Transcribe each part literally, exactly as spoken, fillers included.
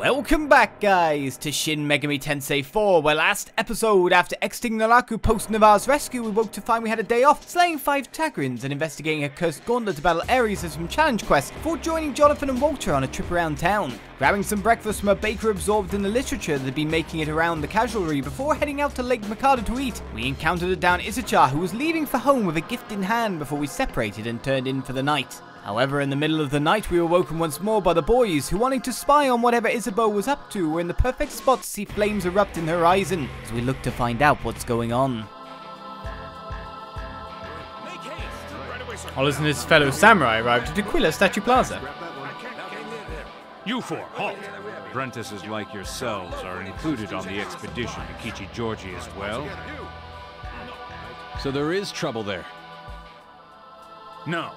Welcome back, guys, to Shin Megami Tensei four, where last episode, after exiting Naraku post Navar's rescue, we woke to find we had a day off, slaying five Tagrins and investigating a cursed gauntlet to battle Ares as some challenge quests, before joining Jonathan and Walter on a trip around town, grabbing some breakfast from a baker absorbed in the literature that had been making it around the casualry before heading out to Lake Mikado to eat. We encountered a downed Issachar who was leaving for home with a gift in hand before we separated and turned in for the night. However, in the middle of the night, we were woken once more by the boys, who, wanting to spy on whatever Isabeau was up to, were in the perfect spot to see flames erupt in the horizon, as we looked to find out what's going on. Ollis and his fellow samurai arrived at Aquila Statue Plaza. You four, halt! Prentices like yourselves are included on the expedition to Kiccigiorgi as well. So there is trouble there? No.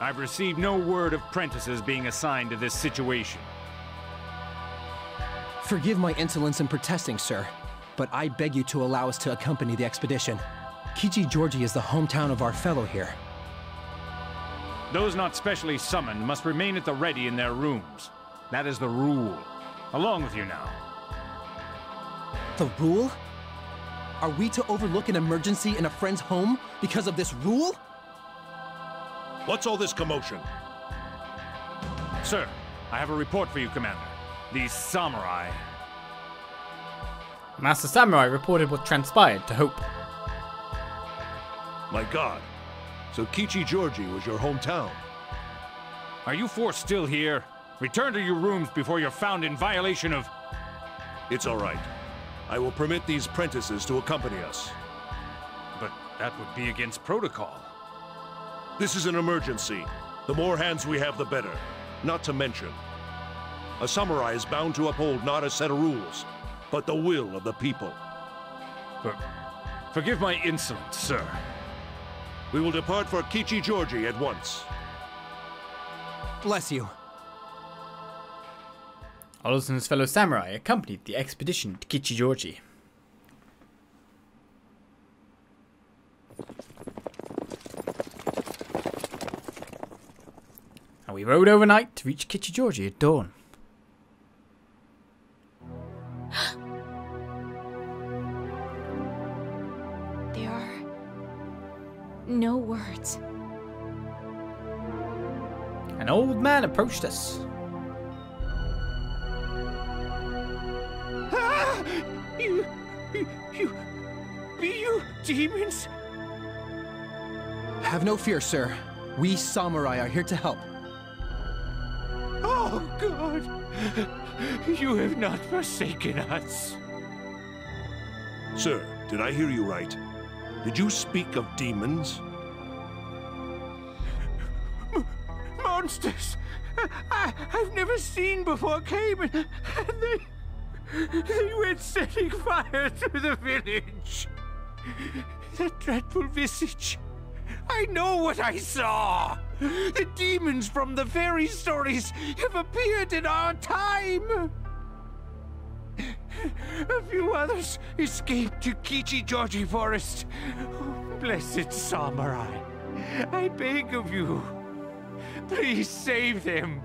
I've received no word of Prentices being assigned to this situation. Forgive my insolence in protesting, sir, but I beg you to allow us to accompany the expedition. Kiccigiorgi is the hometown of our fellow here. Those not specially summoned must remain at the ready in their rooms. That is the rule. Along with you now. The rule? Are we to overlook an emergency in a friend's home because of this rule? What's all this commotion? Sir, I have a report for you, Commander. These samurai... Master Samurai reported what transpired to Hope. My God. So Kiccigiorgi was your hometown. Are you four still here? Return to your rooms before you're found in violation of... It's all right. I will permit these Prentices to accompany us. But that would be against protocol. This is an emergency. The more hands we have, the better. Not to mention, a samurai is bound to uphold not a set of rules, but the will of the people. For, forgive my insolence, sir. We will depart for Kiccigiorgi at once. Bless you. Ollis and his fellow samurai accompanied the expedition to Kiccigiorgi. We rode overnight to reach Kiccigiorgi at dawn. There are no words. An old man approached us. Ah, you, you, you, you demons! Have no fear, sir. We samurai are here to help. Oh God, you have not forsaken us. Sir, did I hear you right? Did you speak of demons? M monsters! I I've never seen before came and, and they, they went setting fire to the village. That dreadful visage. I know what I saw! The demons from the fairy stories have appeared in our time! A few others escaped to Kiccigiorgi Forest. Oh, blessed samurai, I beg of you, please save them.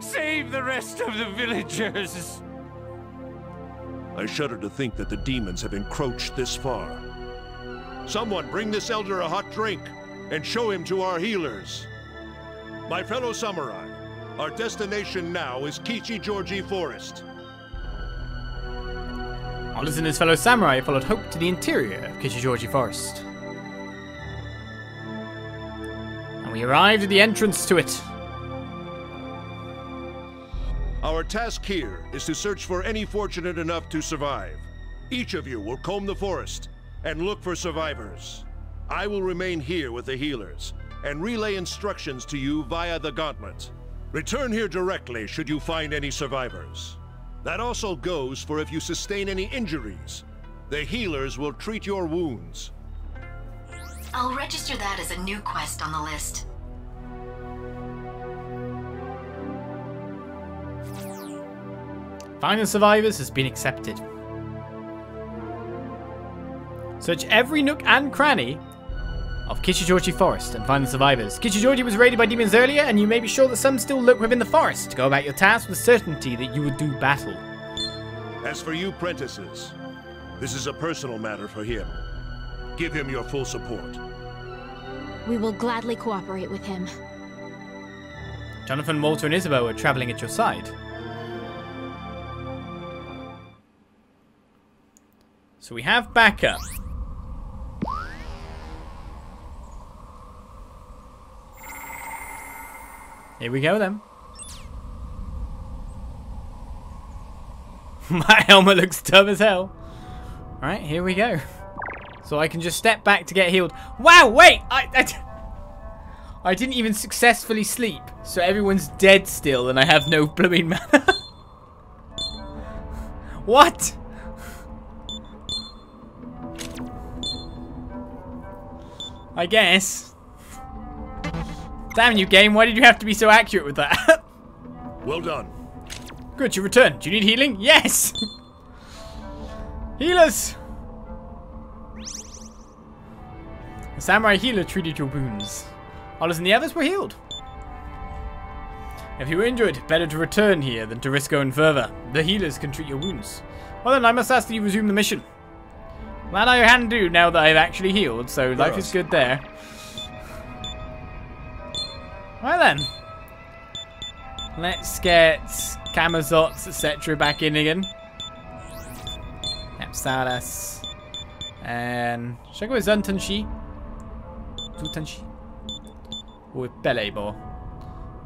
Save the rest of the villagers. I shudder to think that the demons have encroached this far. Someone bring this elder a hot drink and show him to our healers. My fellow samurai, our destination now is Kiccigiorgi Forest. Ollis and his fellow samurai followed Hope to the interior of Kiccigiorgi Forest. And we arrived at the entrance to it. Our task here is to search for any fortunate enough to survive. Each of you will comb the forest and look for survivors. I will remain here with the healers and relay instructions to you via the gauntlet. Return here directly should you find any survivors. That also goes for if you sustain any injuries. The healers will treat your wounds. I'll register that as a new quest on the list. Finding survivors has been accepted. Search every nook and cranny of Kiccigiorgi Forest and find the survivors. Kiccigiorgi was raided by demons earlier, and you may be sure that some still lurk within the forest. Go about your task with certainty that you will do battle. As for you, Prentices, this is a personal matter for him. Give him your full support. We will gladly cooperate with him. Jonathan, Walter, and Isabeau are traveling at your side. So we have backup. Here we go then. My helmet looks dumb as hell. Alright, here we go. So I can just step back to get healed. Wow, wait! I, I, I didn't even successfully sleep. So everyone's dead still and I have no blooming mana. What? I guess. Damn you, game. Why did you have to be so accurate with that? Well done. Good, you returned. Do you need healing? Yes! Healers! A samurai healer treated your wounds. Others and the others were healed. If you were injured, better to return here than to risk going further. The healers can treat your wounds. Well then, I must ask that you resume the mission. Glad I can do now that I've actually healed, so life is good there. Right then. Let's get Camazot, et cetera back in again. Nepsaras. And should I go with Zhu Tun She? Zhu Tun She? Or with Belebo?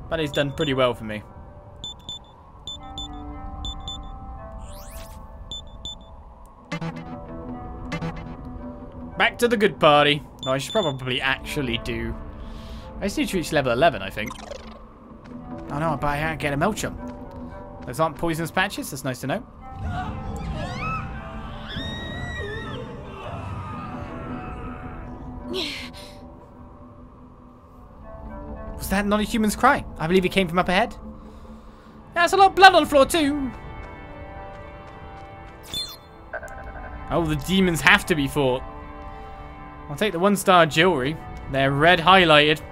Bele's done pretty well for me. Back to the good party. No, I should probably actually do. I just need to reach level eleven, I think. Oh no, but I can't get a Melchom. Those aren't poisonous patches, that's nice to know. Was that not a human's cry? I believe it came from up ahead. That's a lot of blood on the floor too. Oh, the demons have to be fought. I'll take the one-star jewelry. They're red highlighted.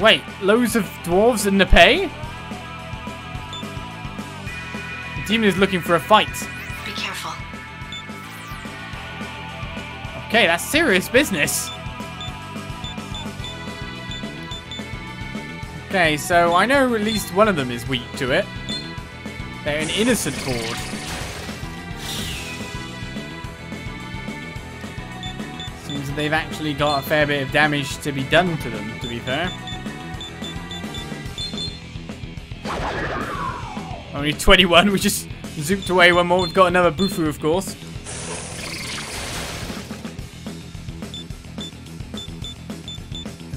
Wait, loads of dwarves in Nepea? The demon is looking for a fight. Be careful. Okay, that's serious business. Okay, so I know at least one of them is weak to it. They're an innocent horde. Seems that they've actually got a fair bit of damage to be done to them, to be fair. Only twenty-one, we just zooped away one more. We've got another Bufu, of course.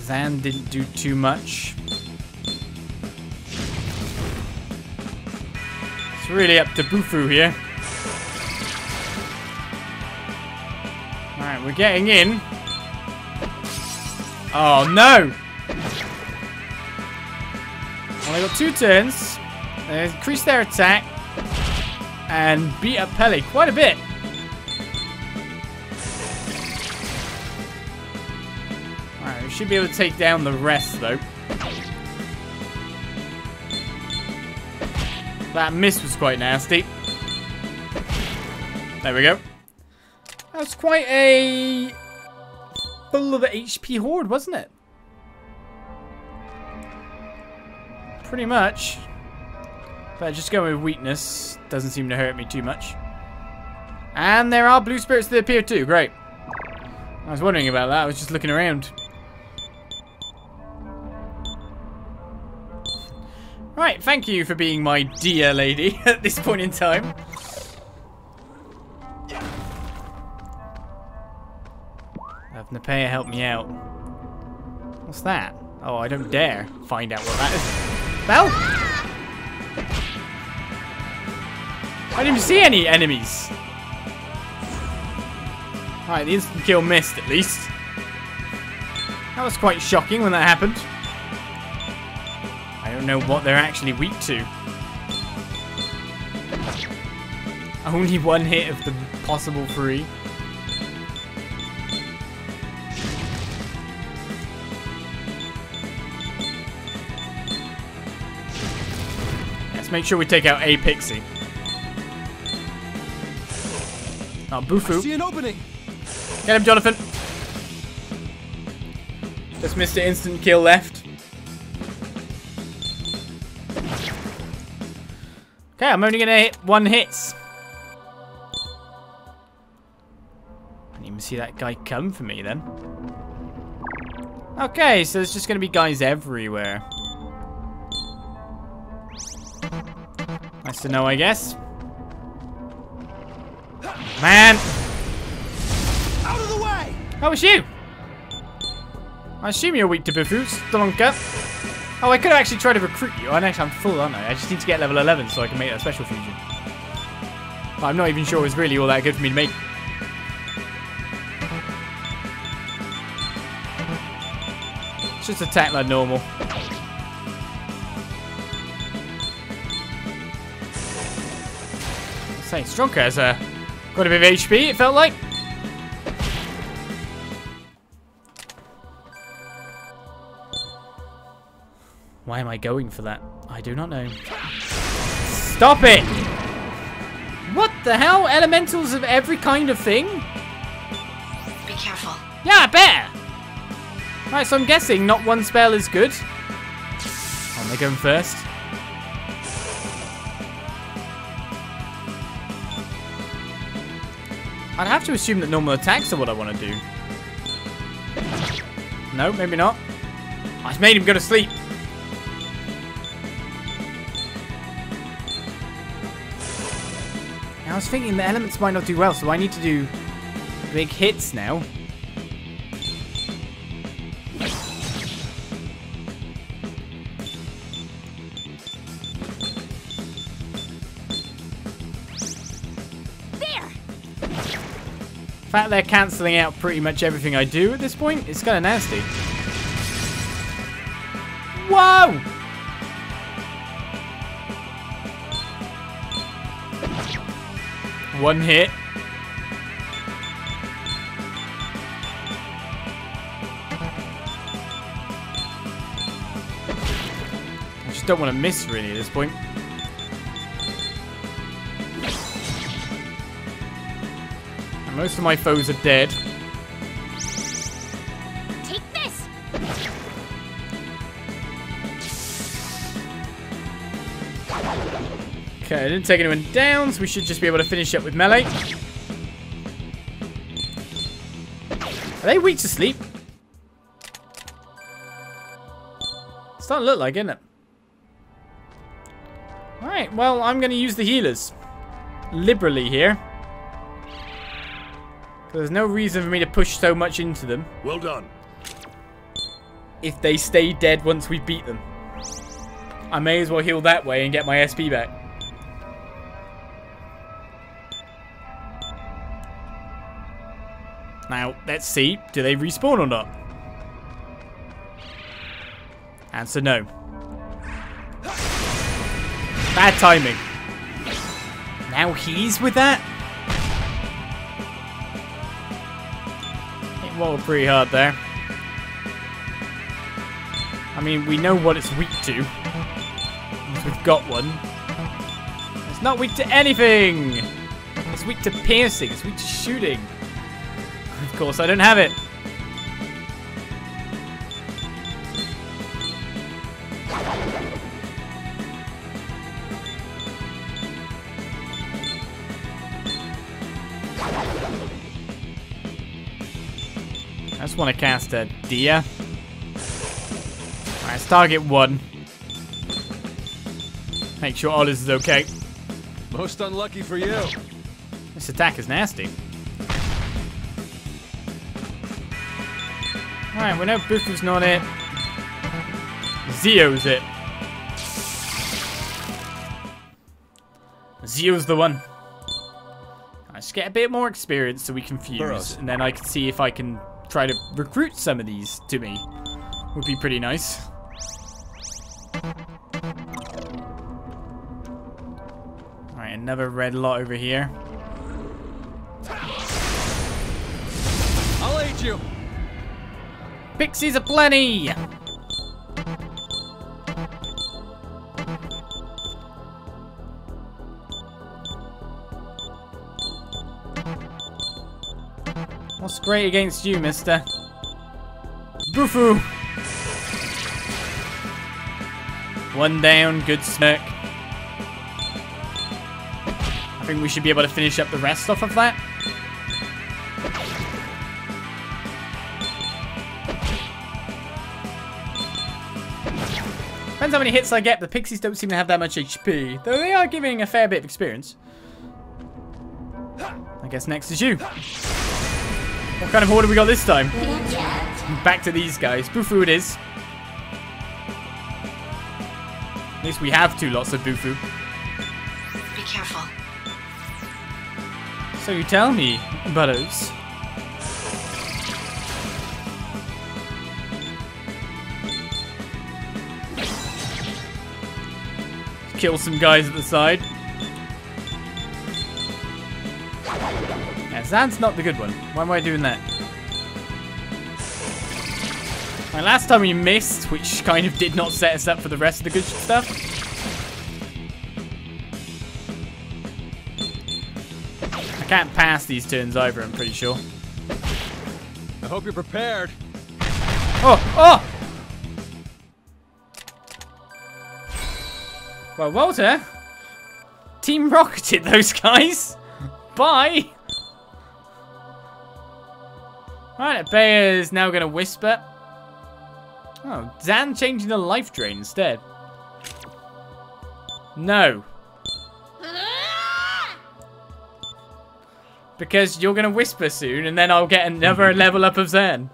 Zan didn't do too much. It's really up to Bufu here. Alright, we're getting in. Oh no! Well, I got two turns. They increased their attack and beat up Pele quite a bit. Alright, we should be able to take down the rest though. That miss was quite nasty. There we go. That was quite a full of H P horde, wasn't it? Pretty much. But just going with weakness doesn't seem to hurt me too much. And there are blue spirits that appear too. Great. I was wondering about that. I was just looking around. Right. Thank you for being my dear lady at this point in time. Have Nepea help me out. What's that? Oh, I don't dare find out what that is. Bell? I didn't even see any enemies. Alright, the instant kill missed at least. That was quite shocking when that happened. I don't know what they're actually weak to. Only one hit of the possible three. Let's make sure we take out a Pixie. Oh, Bufu. I see an opening. Get him, Jonathan. Just missed an instant kill left. Okay, I'm only gonna hit one hits. I didn't even see that guy come for me then. Okay, so there's just gonna be guys everywhere. Nice to know, I guess. Man! Out of the way! Oh, it's you! I assume you're weak to Bufu, Stonka. Oh, I could actually try to recruit you. I know I'm full, aren't I? I just need to get level eleven so I can make that special fusion. But I'm not even sure it's really all that good for me to make. It's just attack like normal. I'm saying Stonka has a quite a bit of H P, it felt like. Why am I going for that? I do not know. Stop it! What the hell? Elementals of every kind of thing? Be careful. Yeah, I bet! Right, so I'm guessing not one spell is good. Oh, they're going first. I'd have to assume that normal attacks are what I want to do. No, maybe not. I've made him go to sleep. I was thinking the elements might not do well, so I need to do big hits now. There. In fact, they're cancelling out pretty much everything I do at this point. It's kind of nasty. Whoa! One hit. I just don't want to miss really at this point. And most of my foes are dead. Take this. Okay, I didn't take anyone down, so we should just be able to finish up with melee. Are they weak to sleep? It's starting to look like, isn't it? Alright, well, I'm going to use the healers. Liberally here. There's no reason for me to push so much into them. Well done. If they stay dead once we beat them. I may as well heal that way and get my S P back. Now, let's see, do they respawn or not? Answer no. Bad timing. Now he's with that? It rolled pretty hard there. I mean, we know what it's weak to. We've got one. It's not weak to anything. It's weak to piercing, it's weak to shooting. Of course, I don't have it. I just want to cast a deer. Alright, let's target one. Make sure all this is okay. Most unlucky for you. This attack is nasty. Alright, we know Bufu's not it. Zio's it. Zio's the one. I just get a bit more experience so we can fuse, and then I can see if I can try to recruit some of these to me. Would be pretty nice. Alright, Alright, another red lot over here. I'll aid you! Pixies aplenty! What's great against you, mister? Bufu! One down, good smirk. I think we should be able to finish up the rest off of that. Depends how many hits I get, the Pixies don't seem to have that much H P, though they are giving a fair bit of experience. I guess next is you. What kind of order we got this time? Back to these guys. Bufu it is. At least we have two lots of Bufu. Be careful. So you tell me, Bellows. Kill some guys at the side. Zan's not the good one. Why am I doing that? My last time we missed, which kind of did not set us up for the rest of the good stuff. I can't pass these turns either, I'm pretty sure. I hope you're prepared. Oh! Oh! Well, Walter, Team Rocketed those guys. Bye! Alright, Nepea is now going to whisper. Oh, Zan changing the life drain instead. No. Because you're going to whisper soon, and then I'll get another level up of Zan.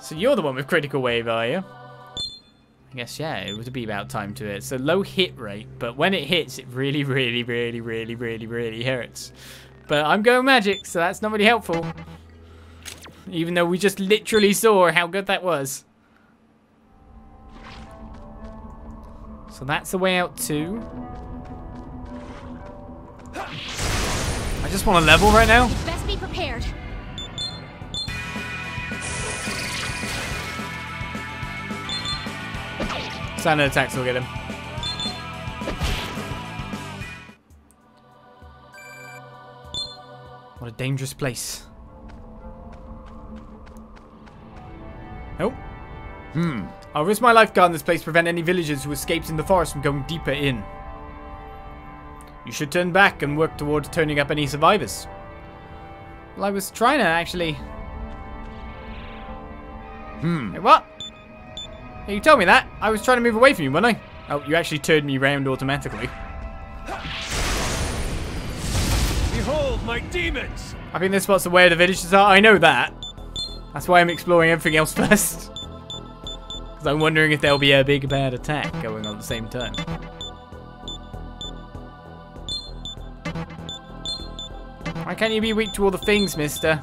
So you're the one with critical wave, are you? I guess, yeah, it would be about time to it. It's a low hit rate, but when it hits, it really, really, really, really, really, really hurts. But I'm going magic, so that's not really helpful. Even though we just literally saw how good that was. So that's the way out too. I just want a level right now. You best be prepared. Standard attacks will get him. What a dangerous place. Nope. Hmm. I'll risk my lifeguard in this place to prevent any villagers who escaped in the forest from going deeper in. You should turn back and work towards turning up any survivors. Well, I was trying to actually... Hmm. Hey, what? Hey, you told me that. I was trying to move away from you, wasn't I? Oh, you actually turned me round automatically. Behold my demons! I think this spot's where the villagers are. I know that. That's why I'm exploring everything else first. Because I'm wondering if there'll be a big bad attack going on at the same time. Why can't you be weak to all the things, mister?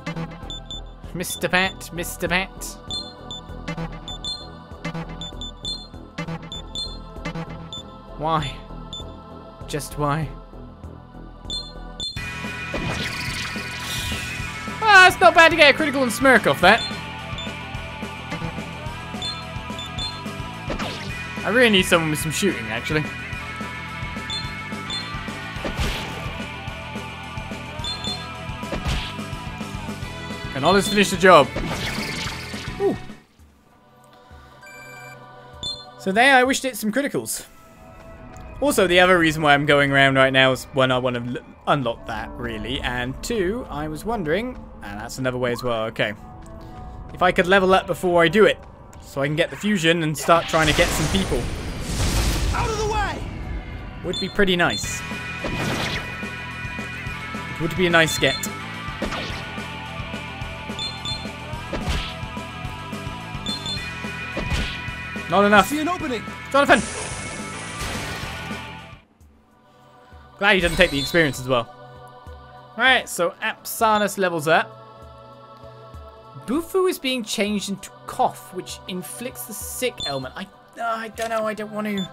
Mister Pat, Mister Pat. Why? Just why? Ah, it's not bad to get a critical and smirk off that. I really need someone with some shooting, actually. Can Ollie finish the job? Ooh. So there, I wished it some criticals. Also, the other reason why I'm going around right now is one, I want to unlock that, really. And two, I was wondering... And that's another way as well, okay. If I could level up before I do it. So I can get the fusion and start trying to get some people. Out of the way! Would be pretty nice. It would be a nice get. Not enough. I see an opening. Jonathan! Glad he doesn't take the experience as well. Alright, so Apsanus levels up. Bufu is being changed into Cough, which inflicts the sick element. I, uh, I don't know, I don't want to.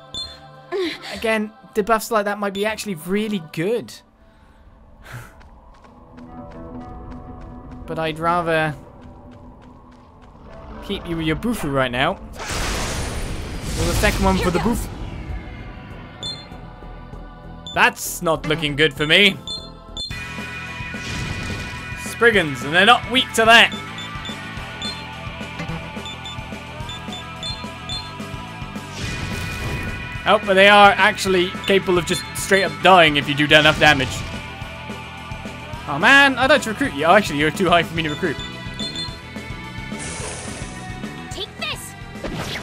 Again, debuffs like that might be actually really good. But I'd rather keep you with your Bufu right now. Well, the second one for the Bufu. That's not looking good for me. Spriggans, and they're not weak to that. Oh, but they are actually capable of just straight up dying if you do enough damage. Oh man, I'd like to recruit you. Oh, actually, you're too high for me to recruit. Take this.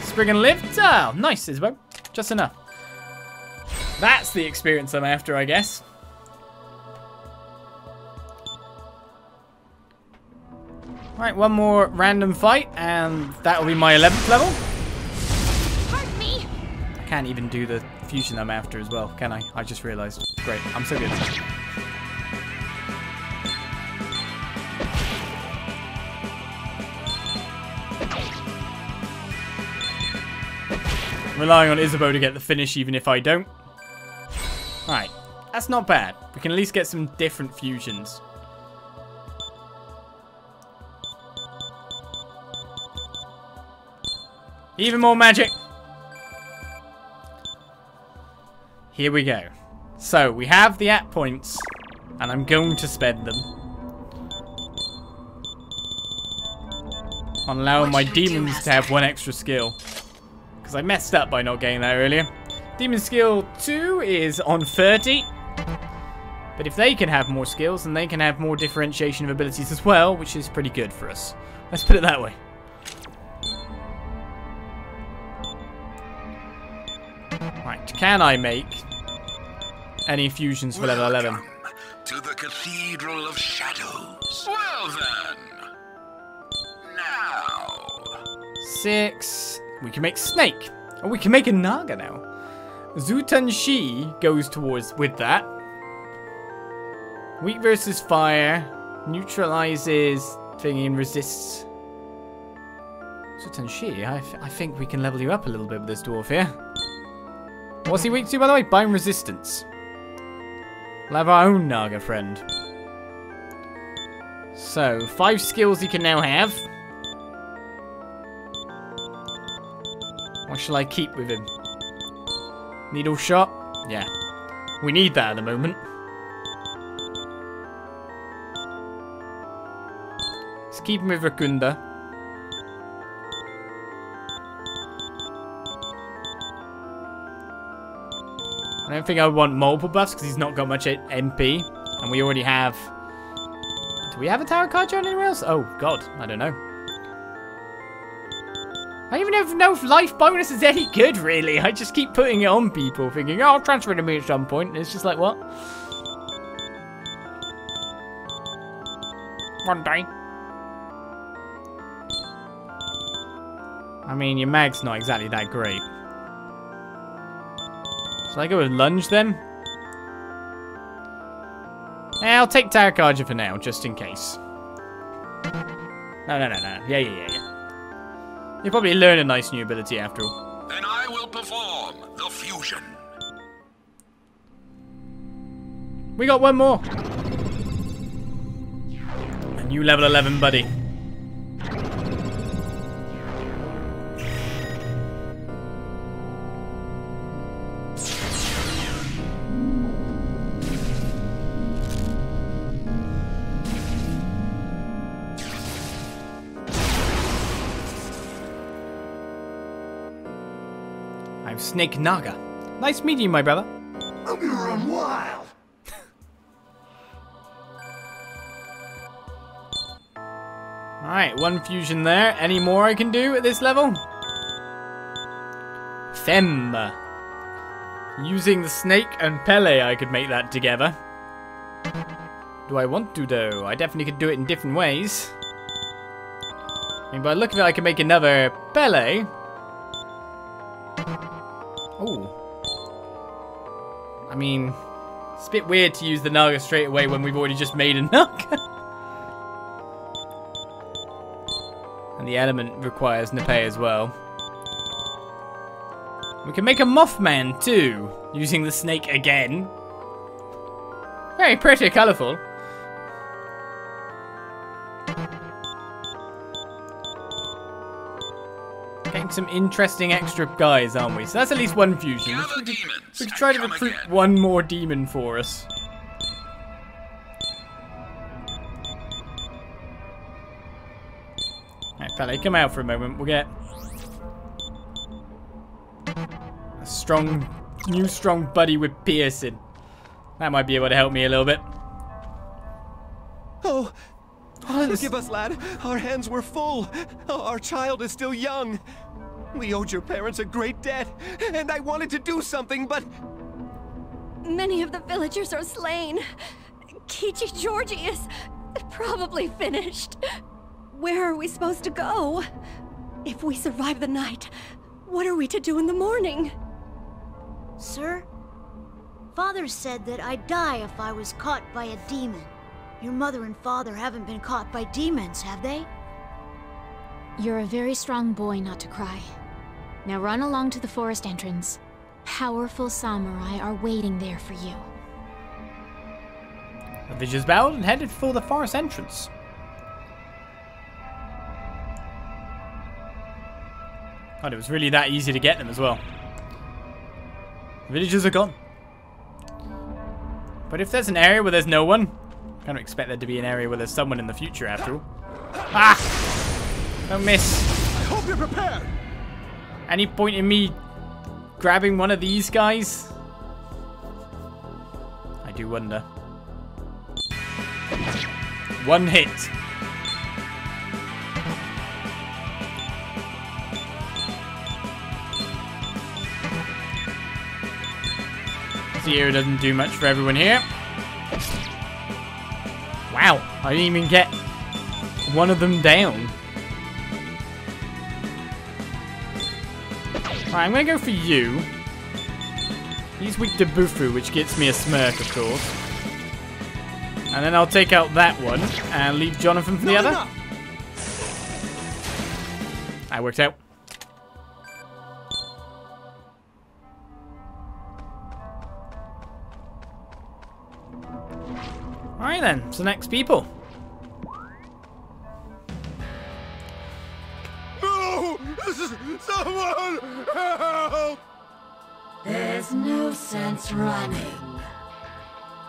Spriggan lived. Oh, nice, Isabeau. Just enough. That's the experience I'm after, I guess. Right, one more random fight, and that'll be my eleventh level. Hurt me. I can't even do the fusion I'm after as well, can I? I just realized. Great, I'm so good. I'm relying on Isabeau to get the finish even if I don't. Right, that's not bad. We can at least get some different fusions. Even more magic. Here we go. So, we have the app points, and I'm going to spend them on allowing my demons to have one extra skill. Because I messed up by not getting that earlier. Demon skill two is on thirty. But if they can have more skills, then they can have more differentiation of abilities as well, which is pretty good for us. Let's put it that way. Right, can I make any fusions for level eleven? Welcome to the Cathedral of Shadows. Well then, now. Six. We can make Snake. Oh, we can make a Naga now. Zhu Tun She goes towards with that. Weak versus fire. Neutralizes thingy and resists. Zhu Tun She, I, I think we can level you up a little bit with this dwarf here. What's he weak to, by the way? Bind resistance. We'll have our own Naga friend. So, five skills he can now have. What shall I keep with him? Needle shot? Yeah. We need that at the moment. Let's keep him with Rakunda. I don't think I want multiple buffs because he's not got much M P. And we already have... Do we have a tarot card drawn anywhere else? Oh, God. I don't know. I even don't know if life bonus is any good, really. I just keep putting it on people, thinking, oh, I'll transfer to me at some point. And it's just like, what? One day. I mean, your mag's not exactly that great. Shall I go with lunge then? Eh, I'll take Tagrins for now, just in case. No, no, no, no. Yeah, yeah, yeah, yeah. You'll probably learn a nice new ability after all. Then I will perform the fusion. We got one more. A new level eleven buddy. Snake Naga. Nice meeting you, my brother. I'm gonna run wild. Alright, one fusion there. Any more I can do at this level? Fem. Using the snake and Pele, I could make that together. Do I want to, though? I definitely could do it in different ways. I mean, by the look of it, I could make another Pele. Ooh. I mean, it's a bit weird to use the Naga straight away when we've already just made a Naga. And the element requires Nepea as well. We can make a Mothman too, using the snake again. Very pretty, colourful. Getting some interesting extra guys, aren't we? So that's at least one fusion. We could, we could try to recruit again. One more demon for us. Alright, Pele, come out for a moment. We'll get a strong, new strong buddy with piercing. That might be able to help me a little bit. Oh, oh forgive us, lad. Our hands were full. Our child is still young. We owed your parents a great debt, and I wanted to do something, but... Many of the villagers are slain. Kiccigiorgi is probably finished. Where are we supposed to go? If we survive the night, what are we to do in the morning? Sir? Father said that I'd die if I was caught by a demon. Your mother and father haven't been caught by demons, have they? You're a very strong boy not to cry. Now run along to the forest entrance. Powerful samurai are waiting there for you. The villagers bowed and headed for the forest entrance. God, it was really that easy to get them as well. The villagers are gone. But if there's an area where there's no one, I kind of expect there to be an area where there's someone in the future after all. Ah! Don't miss. I hope you're prepared. Any point in me grabbing one of these guys? I do wonder. One hit. The area doesn't do much for everyone here. Wow, I didn't even get one of them down. Alright, I'm gonna go for you. He's weak to Bufu, which gets me a smirk, of course. And then I'll take out that one and leave Jonathan for the Not other. Enough. That worked out. Alright then, so next people. No! Someone help! There's no sense running.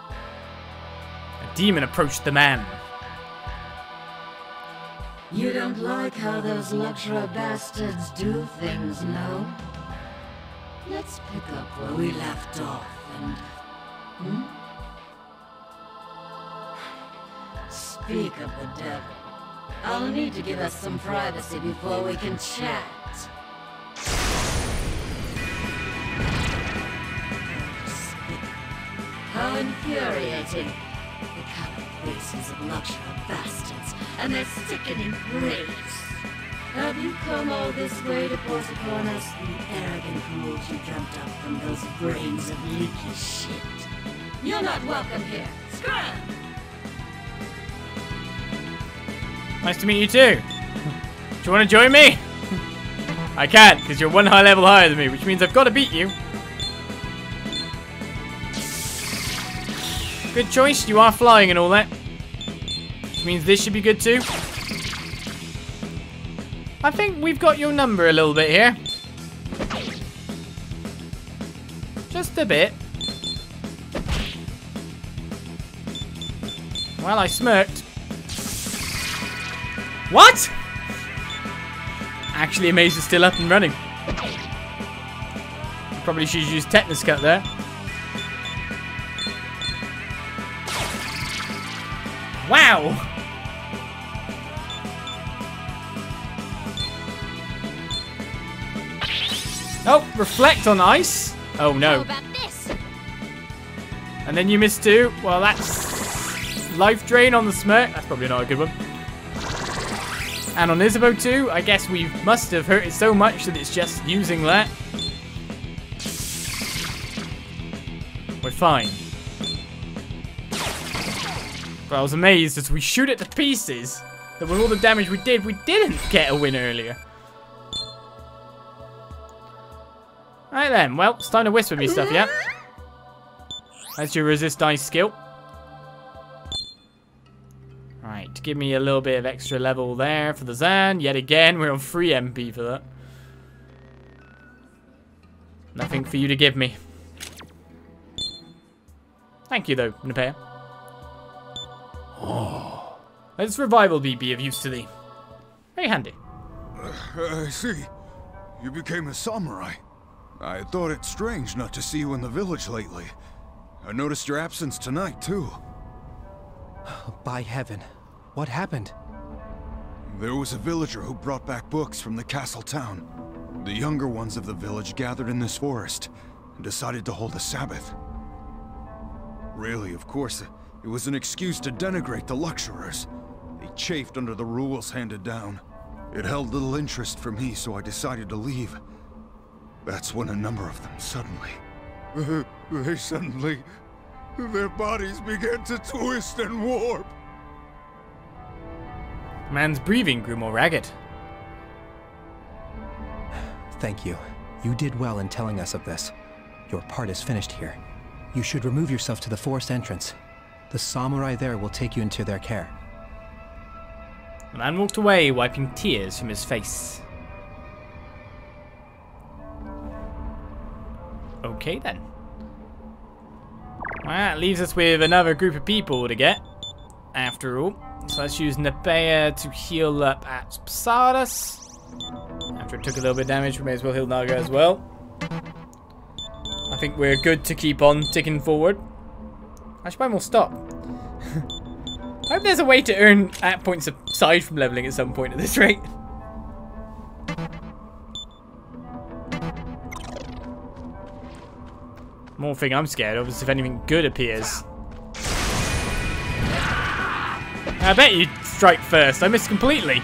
A demon approached the man. You don't like how those Luxuror bastards do things, no? Let's pick up where we left off and... Hmm? Speak of the devil. I'll need to give us some privacy before we can chat. How infuriating. The coward faces of Luxuror bastards and their sickening graves. Have you come all this way to force upon us the arrogant fools you dreamt up from those brains of leaky shit? You're not welcome here. Scram! Nice to meet you too. Do you want to join me? I can't, because you're one high level higher than me, which means I've got to beat you. Good choice, you are flying and all that. Which means this should be good too. I think we've got your number a little bit here. Just a bit. Well, I smirked. What? Actually, Amaze is still up and running. Probably should use tetanus cut there. Wow! Oh, reflect on ice. Oh no. And then you miss two. Well, that's life drain on the smirk. That's probably not a good one. And on Isabeau too, I guess we must have hurt it so much that it's just using that. We're fine. But I was amazed as we shoot it to pieces that with all the damage we did, we didn't get a win earlier. Alright then, well, it's time to whisper me stuff, yeah? As you resist ice skill. Right, give me a little bit of extra level there for the Zan. Yet again, we're on three M P for that. Nothing for you to give me. Thank you though, Nepea. Oh. This revival bee be of use to thee. Very handy. Uh, I see. You became a samurai. I thought it strange not to see you in the village lately. I noticed your absence tonight, too. By heaven, what happened? There was a villager who brought back books from the castle town. The younger ones of the village gathered in this forest and decided to hold a Sabbath. Really, of course, it was an excuse to denigrate the Luxurors. They chafed under the rules handed down. It held little interest for me, so I decided to leave. That's when a number of them suddenly... Uh, they suddenly... Their bodies began to twist and warp. Man's breathing grew more ragged. Thank you. You did well in telling us of this. Your part is finished here. You should remove yourself to the forest entrance. The samurai there will take you into their care. The man walked away, wiping tears from his face. Okay then. Well, that leaves us with another group of people to get, after all. So let's use Nepea to heal up at Psaras. After it took a little bit of damage, we may as well heal Naga as well. I think we're good to keep on ticking forward. I should probably more stop. I hope there's a way to earn at points aside from leveling at some point at this rate. More thing I'm scared of is if anything good appears. I bet you strike first. I missed completely.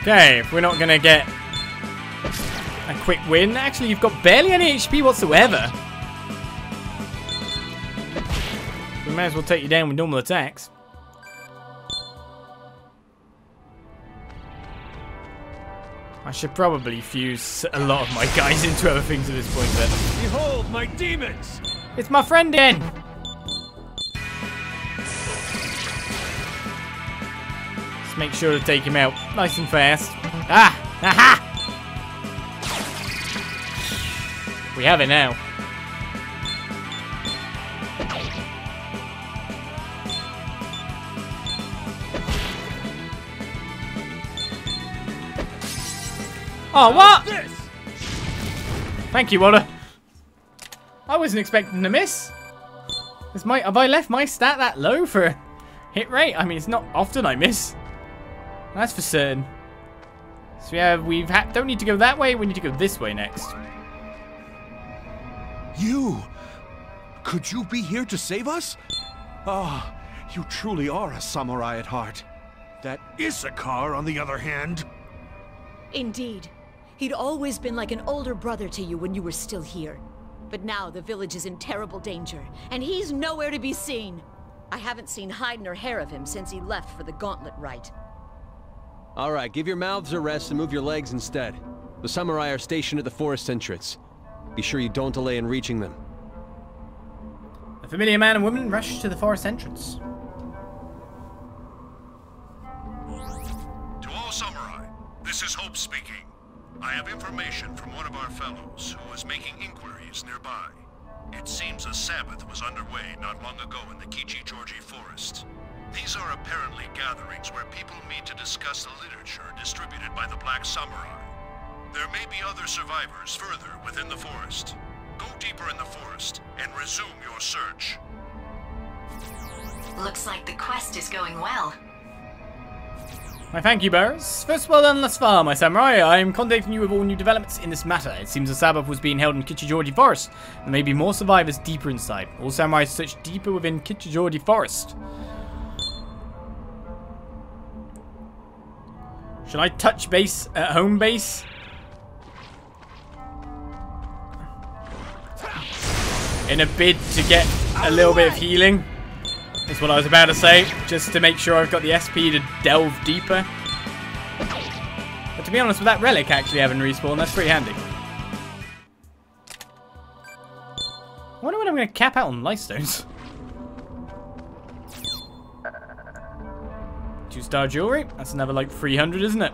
Okay, if we're not going to get a quick win. Actually, you've got barely any H P whatsoever. We may as well take you down with normal attacks. I should probably fuse a lot of my guys into other things at this point, but... Behold my demons! It's my friend in! Let's make sure to take him out nice and fast. Ah! Aha! We have it now. Oh, what? This? Thank you, Walter. I wasn't expecting to miss. Is my, have I left my stat that low for hit rate? I mean, it's not often I miss. That's for certain. So we have, we don't need to go that way. We need to go this way next. You? Could you be here to save us? Ah, oh, you truly are a samurai at heart. That Issachar, on the other hand. Indeed. He'd always been like an older brother to you when you were still here. But now the village is in terrible danger, and he's nowhere to be seen. I haven't seen hide nor hair of him since he left for the gauntlet rite. All right, give your mouths a rest and move your legs instead. The samurai are stationed at the forest entrance. Be sure you don't delay in reaching them. A familiar man and woman rush to the forest entrance. To all samurai, this is Hope speaking. I have information from one of our fellows who was making inquiries nearby. It seems a Sabbath was underway not long ago in the Kiccigiorgi Forest. These are apparently gatherings where people meet to discuss the literature distributed by the Black Samurai. There may be other survivors further within the forest. Go deeper in the forest and resume your search. Looks like the quest is going well. My thank you, bearers. First, well done thus far, my samurai. I am contacting you with all new developments in this matter. It seems the Sabbath was being held in Kiccigiorgi Forest. There may be more survivors deeper inside. All samurai search deeper within Kiccigiorgi Forest. Should I touch base at home base? In a bid to get a little bit of healing. That's what I was about to say, just to make sure I've got the S P to delve deeper. be honest, with that relic actually having respawn, that's pretty handy. I wonder when I'm going to cap out on lifestones. Two-star jewelry. That's another like three hundred, isn't it?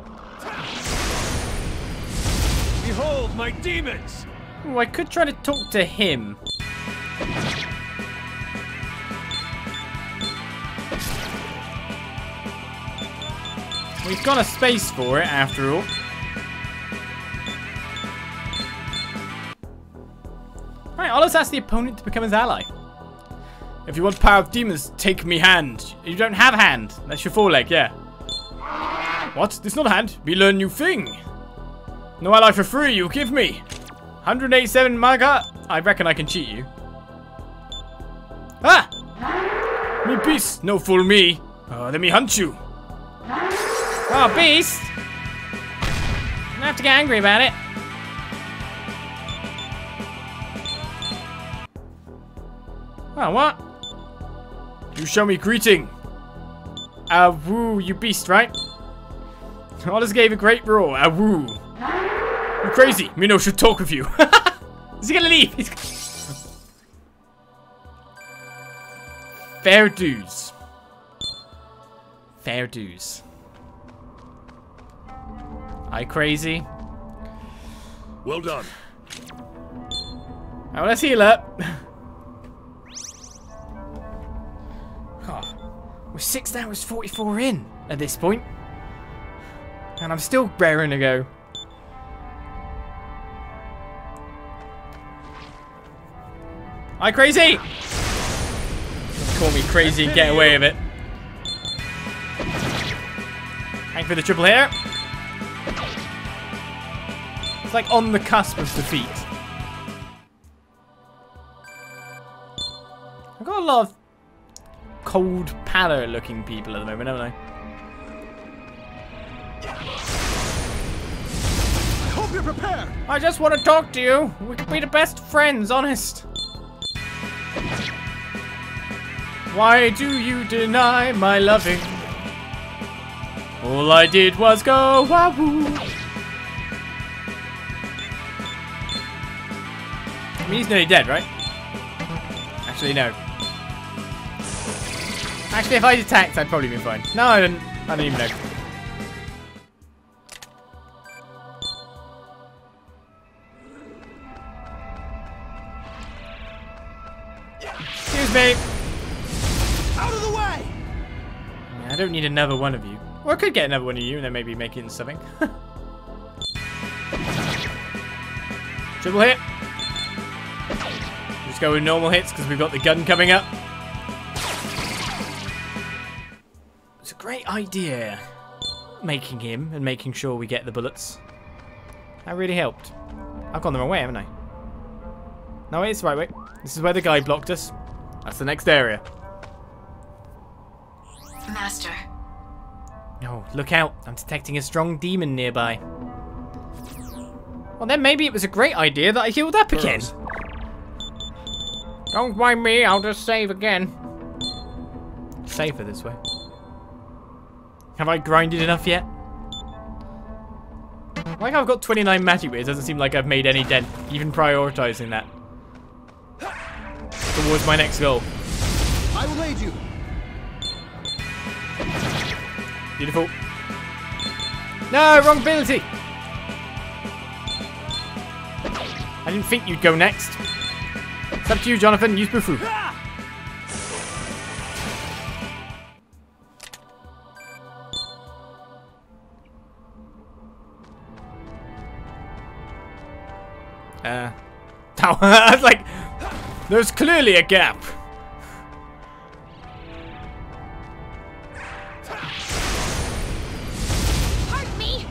Behold my demons! Ooh, I could try to talk to him. We've got a space for it, after all. Alright, I'll just ask the opponent to become his ally. If you want power of demons, take me hand. You don't have hand. That's your foreleg, yeah. What? It's not a hand. We learn new thing. No ally for free, you give me. one eighty-seven Naga. I reckon I can cheat you. Ah! Me beast, no fool me. Uh, let me hunt you. Oh, beast! I don't have to get angry about it. Oh, what? You show me greeting. Ah, woo, you beast, right? I just gave a great roar. Ah, woo. You're crazy. Mino should talk with you. Is he gonna leave? He's... Fair dues. Fair dues. I crazy. Well done. Now let's heal up. Oh, we're six hours forty-four in at this point. And I'm still raring to go. I crazy! Call me crazy and get away with it. Hang for the triple here. It's like on the cusp of defeat. I've got a lot of cold pallor looking people at the moment, haven't I? I hope you're prepared. I just want to talk to you. We could be the best friends, honest. Why do you deny my loving? All I did was go wahoo. I mean, he's nearly dead, right? Actually, no. Actually, if I'd attacked, I'd probably been fine. No, I didn't. I didn't even know. Excuse me. Out of the way! I don't need another one of you. Well, I could get another one of you, and then maybe make it into something. Triple hit. Just go with normal hits because we've got the gun coming up. It's a great idea, making him and making sure we get the bullets. That really helped. I've gone the wrong way, haven't I? No, it's the right way. This is where the guy blocked us. That's the next area. Master. Oh, look out. I'm detecting a strong demon nearby. Well, then maybe it was a great idea that I healed up again. Don't mind me, I'll just save again. Safer this way. Have I grinded enough yet? Like, I've got twenty-nine magic bits, doesn't seem like I've made any dent, even prioritizing that. Towards my next goal. I will aid you. Beautiful. No, wrong ability! I didn't think you'd go next. It's up to you, Jonathan. Use Bufu. Uh, I was like, there's clearly a gap. Pardon me.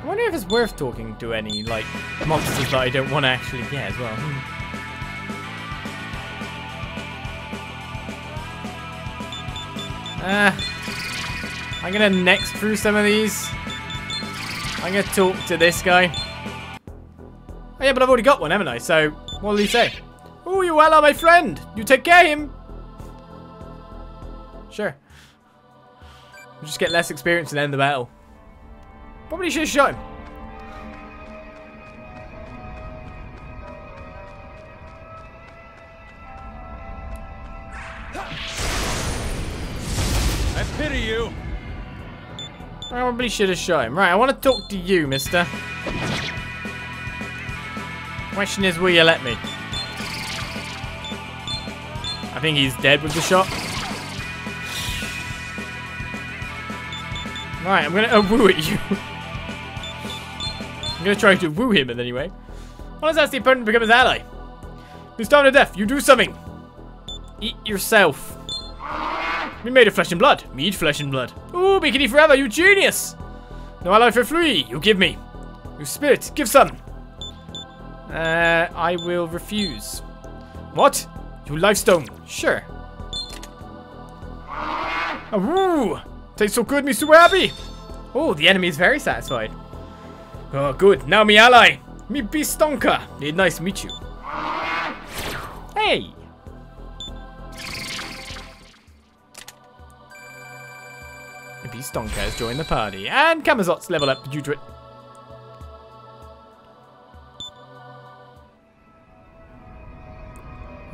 I wonder if it's worth talking to any like monsters that I don't want to actually get as well. Hmm. Uh, I'm gonna next through some of these. I'm gonna talk to this guy. Oh yeah, but I've already got one, haven't I? So, what will he say? Oh, you well are my friend. You take care of him. Sure. We'll just get less experience and end the battle. Probably should have shot him. I pity you. Probably should have shot him. Right, I want to talk to you, mister. Question is, will you let me? I think he's dead with the shot. Right, I'm going to woo at you. I'm going to try to woo him in any way. Why does that the opponent become his ally? He's starved to death. You do something. Eat yourself. We made of flesh and blood. We eat flesh and blood. Ooh, we can eat forever. You genius. No ally for free. You give me. You spirit. Give some. Uh, I will refuse. What? You lifestone. Sure. Ooh. Tastes so good, me super happy. Oh, the enemy is very satisfied. Oh, good. Now me ally. Me Beastonka. It's nice to meet you. Hey. The Beastonka has joined the party. And Camazot's level up due to it.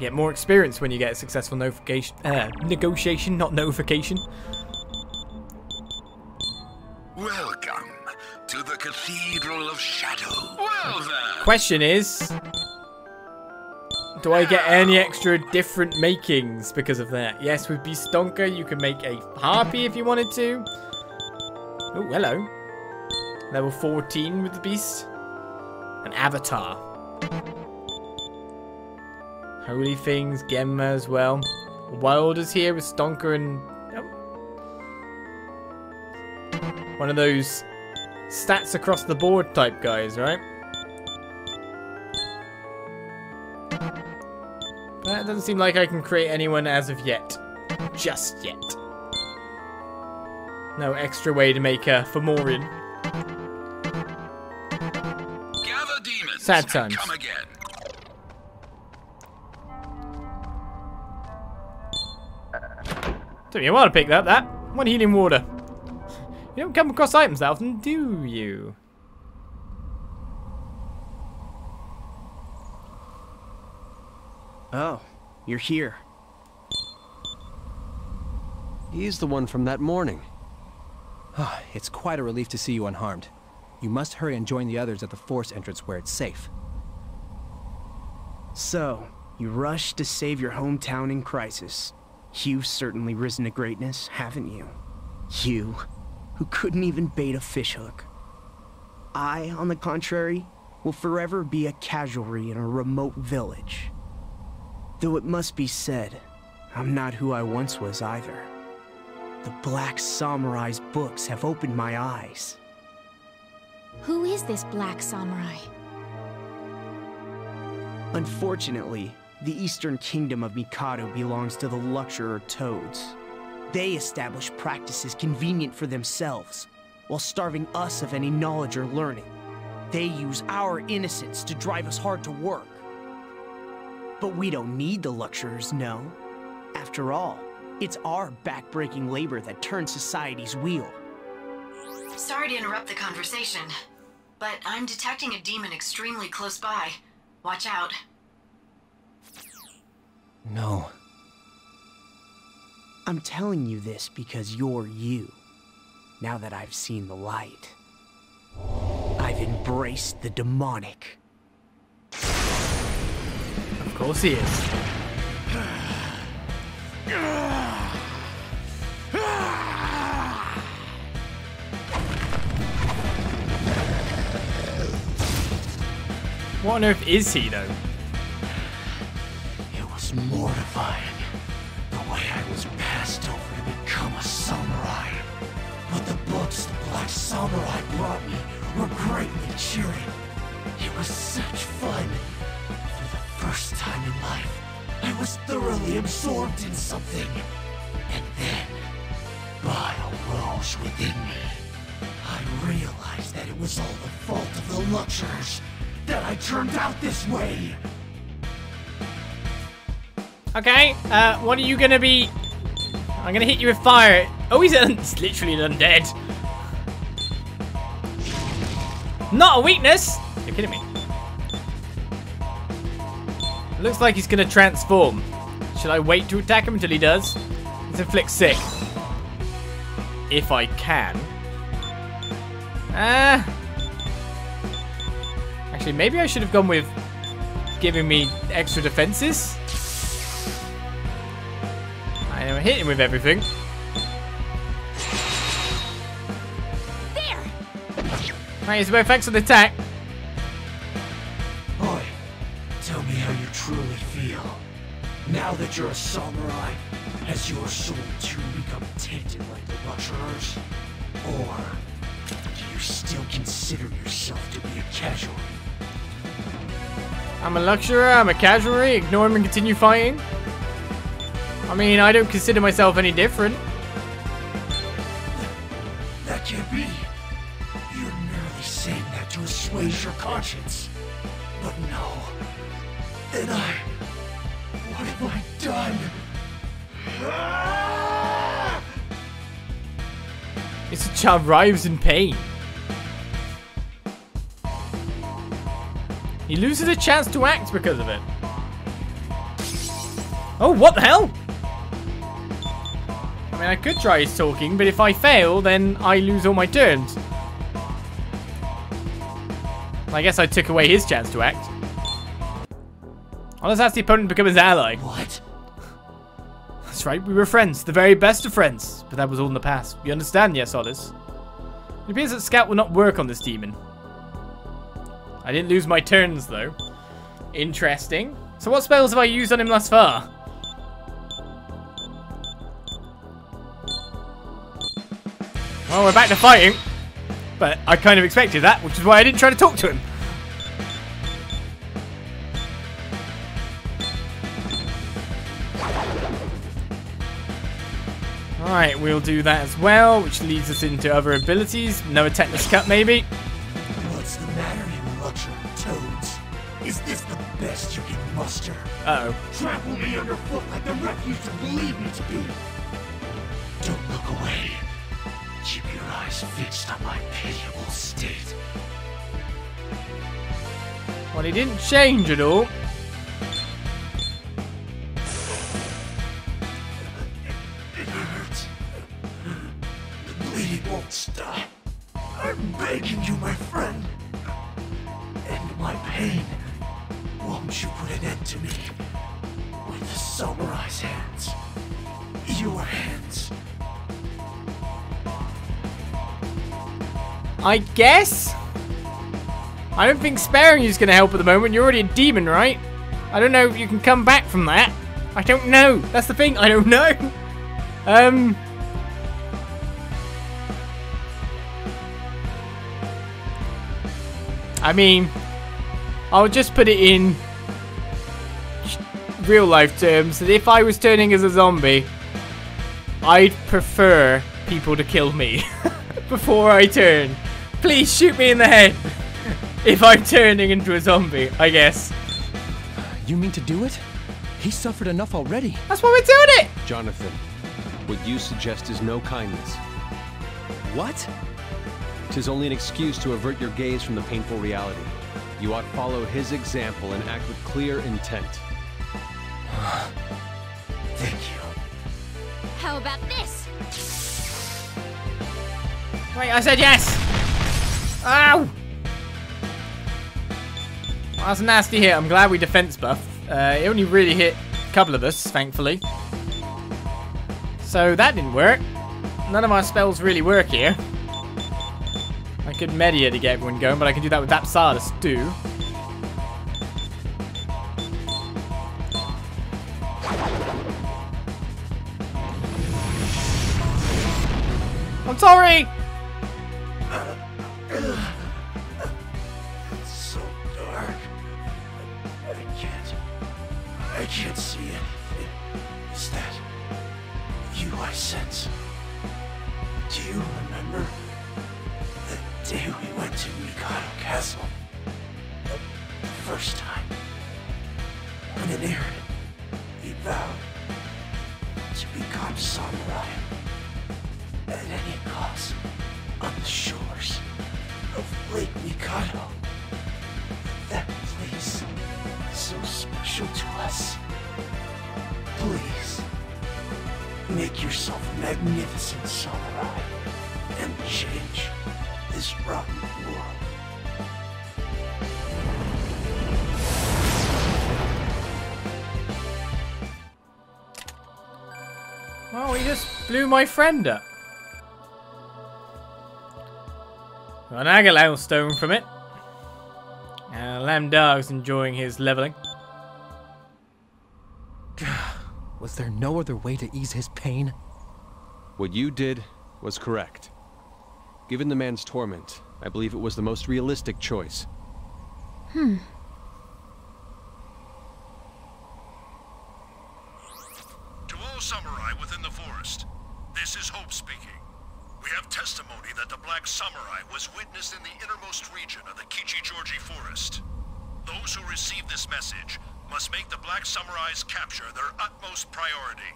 Get more experience when you get a successful notification, uh, negotiation, not notification. Welcome to the Cathedral of Shadows. Well then. Question is, do I get any extra different makings because of that? Yes, with Beastonka, you can make a harpy if you wanted to. Oh, hello. Level fourteen with the beast. An avatar. Holy things, Gemma as well. Wilder's here with Stonker and... Oh. One of those stats across the board type guys, right? That doesn't seem like I can create anyone as of yet. Just yet. No extra way to make a Fomorian. Gather demons. Sad times. Come again. Took me a while to pick that, that. One healing water. You don't come across items that often, do you? Oh, you're here. He's the one from that morning. Oh, it's quite a relief to see you unharmed. You must hurry and join the others at the forest entrance where it's safe. So, you rushed to save your hometown in crisis. You've certainly risen to greatness, haven't you? You, who couldn't even bait a fishhook. I, on the contrary, will forever be a casualty in a remote village. Though it must be said, I'm not who I once was either. The Black Samurai's books have opened my eyes. Who is this Black Samurai? Unfortunately, the Eastern Kingdom of Mikado belongs to the Luxuror Toads. They establish practices convenient for themselves, while starving us of any knowledge or learning. They use our innocence to drive us hard to work. But we don't need the Luxurors, no. After all, it's our backbreaking labor that turns society's wheel. Sorry to interrupt the conversation, but I'm detecting a demon extremely close by. Watch out. No. I'm telling you this because you're you. Now that I've seen the light, I've embraced the demonic. Of course he is. What on earth is he, though? Mortifying the way I was passed over to become a samurai, but the books the Black Samurai brought me were greatly cheering. It was such fun. For the first time in life, I was thoroughly absorbed in something, and then bile rose within me. I realized that it was all the fault of the Luxurors that I turned out this way. Okay, uh, what are you gonna be? I'm gonna hit you with fire. Oh, he's un literally an undead. Not a weakness! You're kidding me. Looks like he's gonna transform. Should I wait to attack him until he does? Let's inflict sick. If I can. Ah. Uh, actually, maybe I should have gone with giving me extra defenses. I am hitting with everything. There. Right, Isabeau, thanks for the attack. Oi, tell me how you truly feel. Now that you're a samurai, has your soul too become tainted like the Luxurors? Or do you still consider yourself to be a casualty? I'm a Luxurer, I'm a casualty, ignore him and continue fighting? I mean, I don't consider myself any different. That can't be. You're merely saying that to assuage your conscience. But no. Then I... What have I done? Issachar writhes in pain. He loses a chance to act because of it. Oh, what the hell? I mean, I could try his talking, but if I fail, then I lose all my turns. I guess I took away his chance to act. I'll just ask the opponent to become his ally. What? That's right, we were friends, the very best of friends. But that was all in the past. You understand, yes, Otis? It appears that Scout will not work on this demon. I didn't lose my turns, though. Interesting. So what spells have I used on him thus far? Well, we're back to fighting. But I kind of expected that, which is why I didn't try to talk to him. Alright, we'll do that as well, which leads us into other abilities. Another Tetanus Cut, maybe. What's the matter, you luxury toads? Is this the best you can muster? Uh oh. Trample me underfoot like the refuse to believe me to be. Don't look away. Keep your eyes fixed on my pitiable state. Well, he didn't change at all. Stop. I'm begging you, my friend. End my pain. Won't you put an end to me? With the samurai's hands. Your hands. I guess? I don't think sparing you's gonna help at the moment. You're already a demon, right? I don't know if you can come back from that. I don't know. That's the thing. I don't know. Um... I mean, I'll just put it in real life terms that if I was turning as a zombie, I'd prefer people to kill me before I turn. Please shoot me in the head if I'm turning into a zombie, I guess. You mean to do it? He suffered enough already. That's why we're doing it! Jonathan, what you suggest is no kindness. What? 'Tis only an excuse to avert your gaze from the painful reality. You ought follow his example and act with clear intent. Thank you. How about this? Wait, I said yes! Ow! Well, that's a nasty hit. I'm glad we defense buffed. Uh, it only really hit a couple of us, thankfully. So that didn't work. None of our spells really work here. I could med here to get everyone going, but I can do that with Dapsaris too. I'm sorry! It's so dark. I can't... I can't see anything. Is that... you I sense? Do you remember? The day we went to Mikado Castle, the first time, when an errant, he vowed to become samurai at any cost on the shores of Lake Mikado. That place is so special to us. Please, make yourself a magnificent samurai and change this rotten world. Oh, he just blew my friend up. Got an Aguilal stone from it. And Lamdarg's enjoying his leveling. Was there no other way to ease his pain? What you did was correct. Given the man's torment, I believe it was the most realistic choice. Hmm. To all samurai within the forest, this is Hope speaking. We have testimony that the Black Samurai was witnessed in the innermost region of the Kiccigiorgi Forest. Those who receive this message must make the Black Samurai's capture their utmost priority.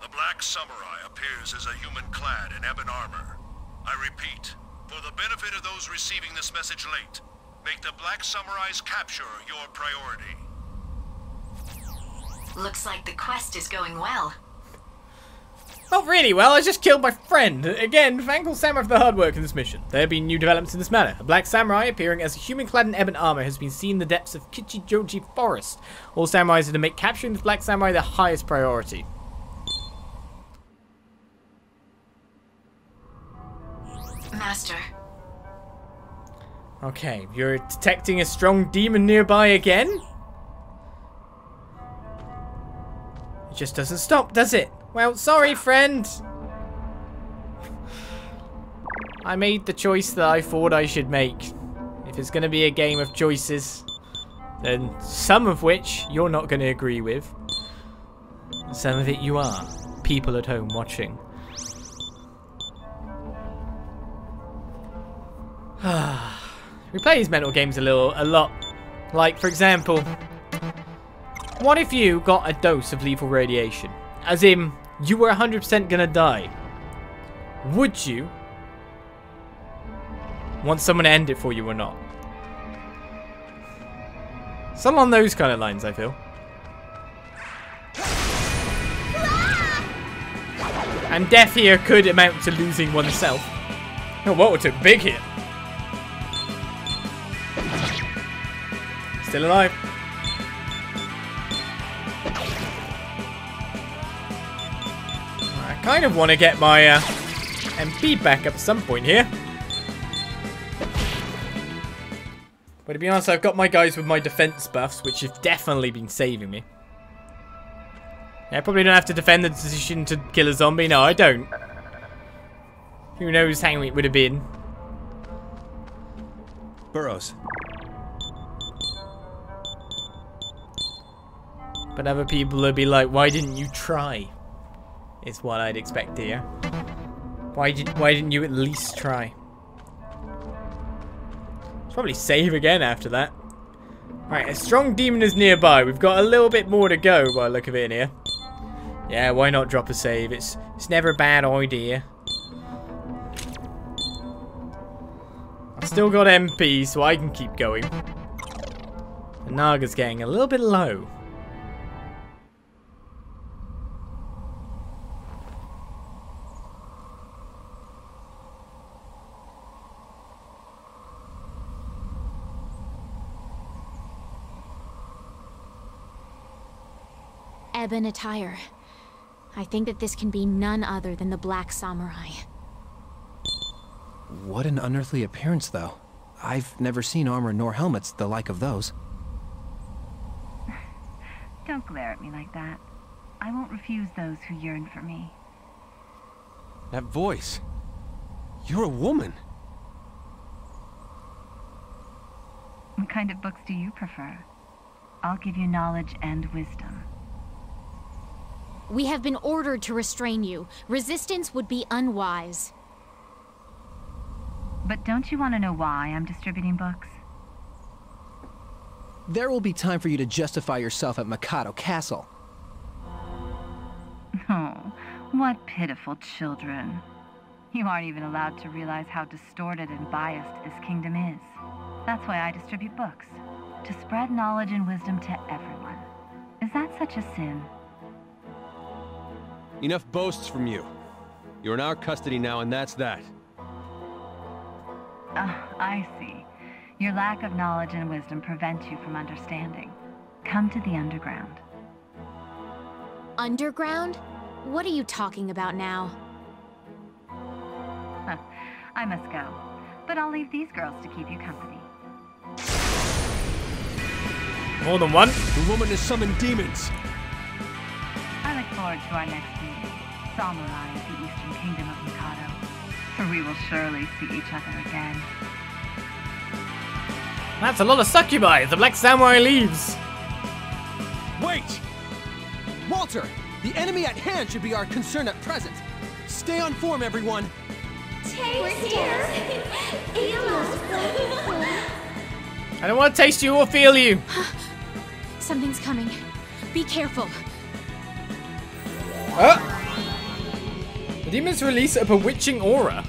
The Black Samurai appears as a human clad in ebon armor. I repeat, for the benefit of those receiving this message late, make the Black Samurai's capture your priority. Looks like the quest is going well. Not really well, I just killed my friend. Again, thank all samurai for the hard work in this mission. There have been new developments in this matter. A Black Samurai appearing as a human clad in ebon armor has been seen in the depths of Kiccigiorgi Forest. All samurais are to make capturing the Black Samurai their highest priority. Master. Okay, you're detecting a strong demon nearby again? It just doesn't stop, does it? Well, sorry, friend. I made the choice that I thought I should make. If it's going to be a game of choices, then some of which you're not going to agree with. Some of it you are. People at home watching. We play these mental games a little, a lot. Like, for example, what if you got a dose of lethal radiation? As in, you were one hundred percent gonna die. Would you want someone to end it for you or not? Some on those kind of lines, I feel. And death here could amount to losing oneself. Oh, whoa, it took a big hit. Still alive. I kind of want to get my uh, M P back up at some point here. But to be honest, I've got my guys with my defense buffs, which have definitely been saving me. Yeah, I probably don't have to defend the decision to kill a zombie. No, I don't. Who knows how it would have been. Burrows. But other people would be like, why didn't you try? Is what I'd expect here. Why did why didn't you at least try? It's probably save again after that. Right, a strong demon is nearby. We've got a little bit more to go by the look of it in here. Yeah, why not drop a save? It's it's never a bad idea. I've still got M P, so I can keep going. The Naga's getting a little bit low. Ebon attire. I think that this can be none other than the Black Samurai. What an unearthly appearance, though. I've never seen armor nor helmets the like of those. Don't glare at me like that. I won't refuse those who yearn for me. That voice. You're a woman. What kind of books do you prefer? I'll give you knowledge and wisdom. We have been ordered to restrain you. Resistance would be unwise. But don't you want to know why I'm distributing books? There will be time for you to justify yourself at Mikado Castle. Oh, what pitiful children. You aren't even allowed to realize how distorted and biased this kingdom is. That's why I distribute books, to spread knowledge and wisdom to everyone. Is that such a sin? Enough boasts from you. You're in our custody now, and that's that. Ah, uh, I see. Your lack of knowledge and wisdom prevents you from understanding. Come to the underground. Underground? What are you talking about now? Huh. I must go, but I'll leave these girls to keep you company. More than one? The woman has summoned demons. I look forward to our next meeting, Samurai of the Eastern Kingdom of Mikado, for we will surely see each other again. That's a lot of succubi. The Black Samurai leaves. Wait! Walter! The enemy at hand should be our concern at present. Stay on form, everyone. I don't want to taste you or feel you. Something's coming. Be careful. Oh. The demons release a bewitching aura.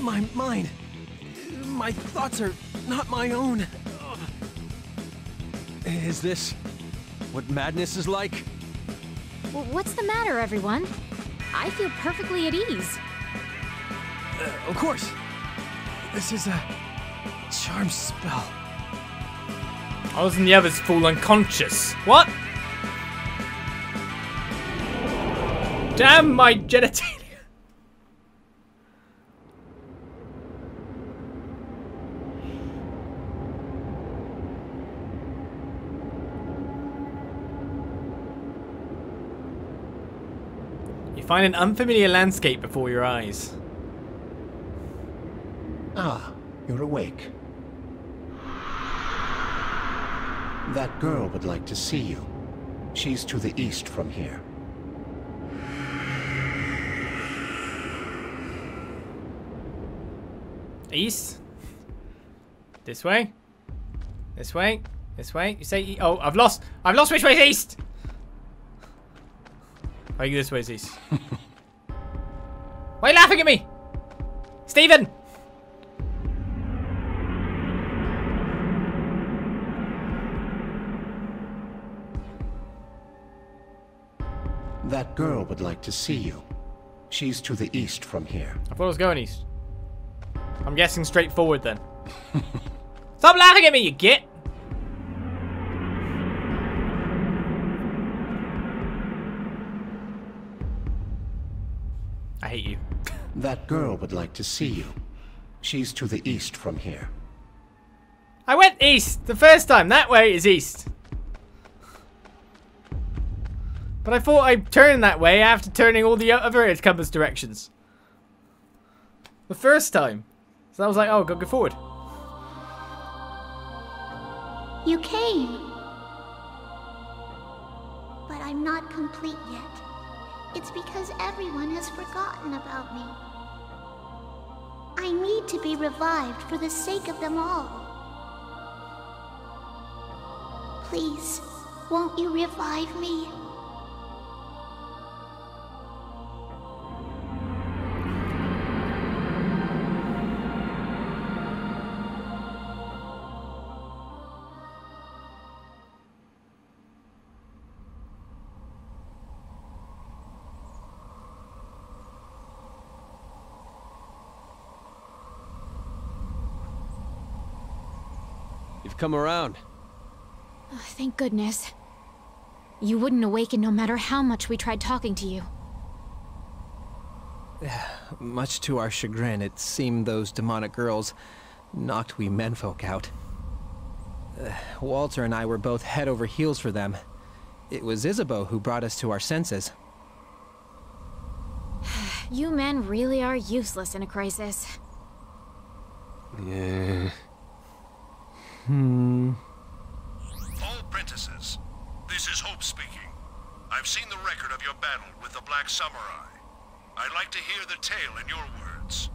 My mind. My thoughts are not my own. Is this what madness is like? Well, what's the matter, everyone? I feel perfectly at ease. Uh, of course. This is a charm spell. I was in the others fall unconscious. What? Damn my genitalia. Find an unfamiliar landscape before your eyes. Ah, you're awake. That girl would like to see you. She's to the east from here. East? This way? This way? This way? You say e- oh, I've lost. I've lost which way is east! I think this way is east. Why are you laughing at me? Steven! That girl would like to see you. She's to the east from here. I thought I was going east. I'm guessing straight forward then. Stop laughing at me, you git! I hate you. That girl would like to see you. She's to the east from here. I went east the first time. That way is east. But I thought I turned that way after turning all the other compass directions. The first time. So I was like, oh, go, go forward. You came. But I'm not complete yet. It's because everyone has forgotten about me. I need to be revived for the sake of them all. Please, won't you revive me? Come around. Oh, thank goodness. You wouldn't awaken no matter how much we tried talking to you. Much to our chagrin, it seemed those demonic girls knocked we menfolk out. Uh, Walter and I were both head over heels for them. It was Isabeau who brought us to our senses. You men really are useless in a crisis. Yeah. Hmm. All Prentices, this is Hope speaking. I've seen the record of your battle with the Black Samurai. I'd like to hear the tale in your words.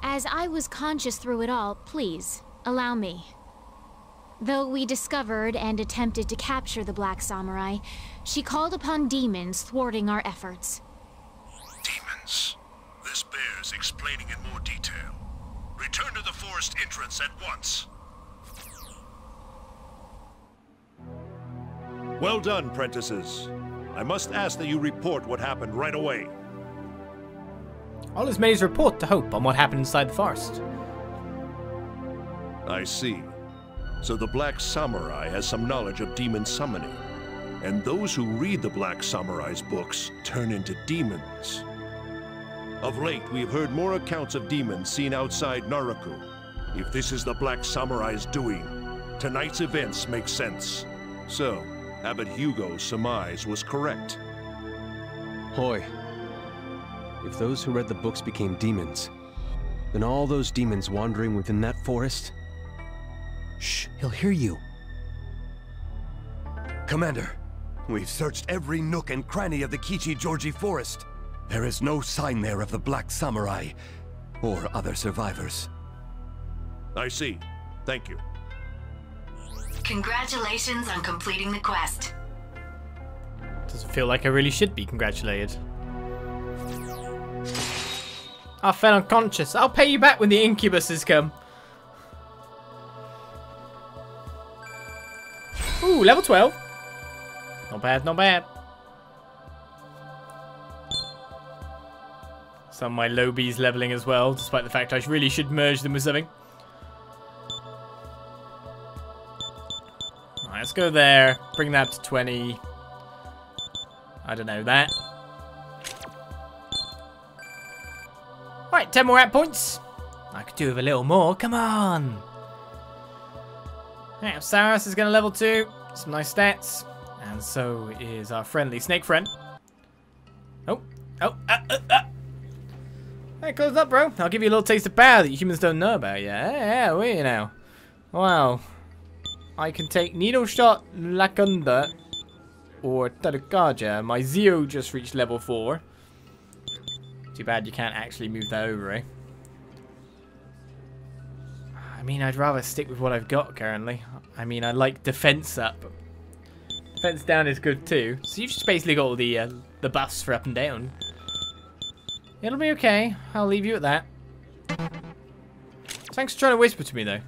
As I was conscious through it all, please, allow me. Though we discovered and attempted to capture the Black Samurai, she called upon demons thwarting our efforts. Demons? This bears explaining in more detail. Return to the forest entrance at once. Well done, Prentices. I must ask that you report what happened right away. All is made is report to Hope on what happened inside the forest. I see. So the Black Samurai has some knowledge of demon summoning, and those who read the Black Samurai's books turn into demons. Of late, we've heard more accounts of demons seen outside Naraku. If this is the Black Samurai's doing, tonight's events make sense. So, Abbot Hugo's surmise was correct. Hoy, if those who read the books became demons, then all those demons wandering within that forest... Shh, he'll hear you. Commander, we've searched every nook and cranny of the Kiccigiorgi Forest. There is no sign there of the Black Samurai, or other survivors. I see. Thank you. Congratulations on completing the quest. Doesn't feel like I really should be congratulated. I fell unconscious. I'll pay you back when the incubuses come. Ooh, level twelve. Not bad, not bad. Some of my lobies leveling as well, despite the fact I really should merge them with something. Alright, let's go there. Bring that to twenty. I don't know that. Alright, ten more app points. I could do with a little more. Come on. Yeah, Saras is going to level two. Some nice stats. And so is our friendly snake friend. Oh. Oh. Uh, uh, uh. Hey, close up, bro. I'll give you a little taste of power that you humans don't know about yet. Hey, yeah, where are you now? Wow. I can take Needle Shot, Lakunda, or Tarukaja. My Zeo just reached level four. Too bad you can't actually move that over, eh? I mean, I'd rather stick with what I've got currently. I mean, I like defense up. Defense down is good too. So you've just basically got all the uh, the buffs for up and down. It'll be okay. I'll leave you at that. Thanks for trying to whisper to me though.